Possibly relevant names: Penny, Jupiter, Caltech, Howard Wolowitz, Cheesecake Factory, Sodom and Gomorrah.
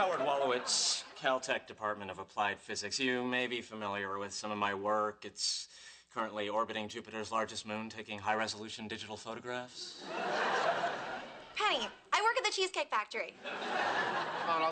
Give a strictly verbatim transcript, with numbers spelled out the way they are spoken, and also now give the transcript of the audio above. Howard Wolowitz, Caltech Department of Applied Physics. You may be familiar with some of my work. It's currently orbiting Jupiter's largest moon, taking high-resolution digital photographs. Penny, I work at the Cheesecake Factory. Come on, I'll